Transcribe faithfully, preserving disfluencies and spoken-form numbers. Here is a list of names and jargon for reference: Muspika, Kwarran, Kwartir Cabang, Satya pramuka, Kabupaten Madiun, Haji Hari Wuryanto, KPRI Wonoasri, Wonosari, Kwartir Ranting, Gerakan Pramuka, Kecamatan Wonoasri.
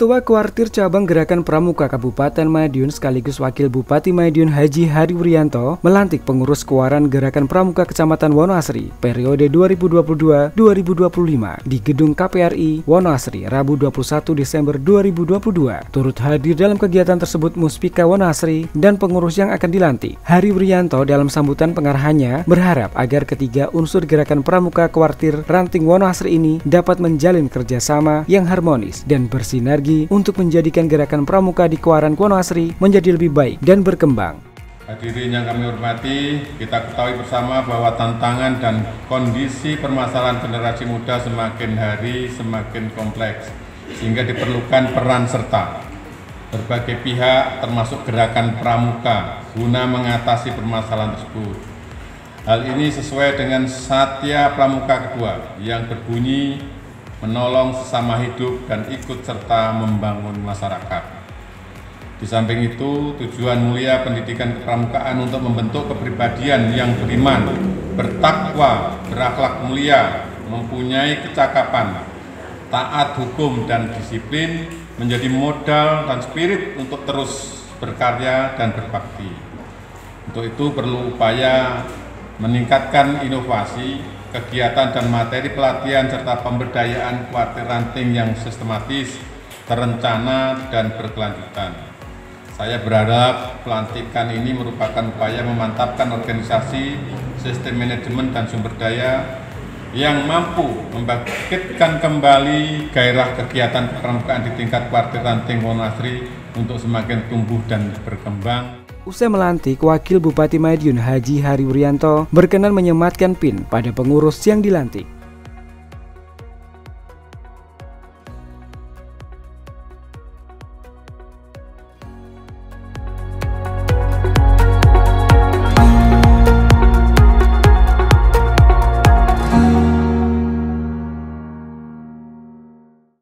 Ketua Kwartir Cabang Gerakan Pramuka Kabupaten Madiun sekaligus Wakil Bupati Madiun Haji Hari Wuryanto melantik pengurus Kwarran Gerakan Pramuka Kecamatan Wonoasri periode dua ribu dua puluh dua sampai dua ribu dua puluh lima di Gedung K P R I Wonoasri Rabu dua puluh satu Desember dua ribu dua puluh dua. Turut hadir dalam kegiatan tersebut Muspika Wonoasri dan pengurus yang akan dilantik. Hari Wuryanto dalam sambutan pengarahannya berharap agar ketiga unsur Gerakan Pramuka Kwartir Ranting Wonoasri ini dapat menjalin kerjasama yang harmonis dan bersinergi untuk menjadikan gerakan pramuka di Kwarran Wonoasri menjadi lebih baik dan berkembang. Hadirin yang kami hormati, kita ketahui bersama bahwa tantangan dan kondisi permasalahan generasi muda semakin hari semakin kompleks, sehingga diperlukan peran serta berbagai pihak termasuk gerakan pramuka guna mengatasi permasalahan tersebut. Hal ini sesuai dengan Satya Pramuka kedua yang berbunyi menolong sesama hidup dan ikut serta membangun masyarakat. Di samping itu, tujuan mulia pendidikan kepramukaan untuk membentuk kepribadian yang beriman, bertakwa, berakhlak mulia, mempunyai kecakapan, taat hukum dan disiplin, menjadi modal dan spirit untuk terus berkarya dan berbakti. Untuk itu perlu upaya meningkatkan inovasi, kegiatan dan materi pelatihan serta pemberdayaan Kwartir Ranting yang sistematis, terencana, dan berkelanjutan. Saya berharap pelantikan ini merupakan upaya memantapkan organisasi, sistem manajemen, dan sumber daya yang mampu membangkitkan kembali gairah kegiatan kepramukaan di tingkat Kwartir Ranting Wonoasri untuk semakin tumbuh dan berkembang. Usai melantik, Wakil Bupati Madiun Haji Hari Wuryanto berkenan menyematkan pin pada pengurus yang dilantik.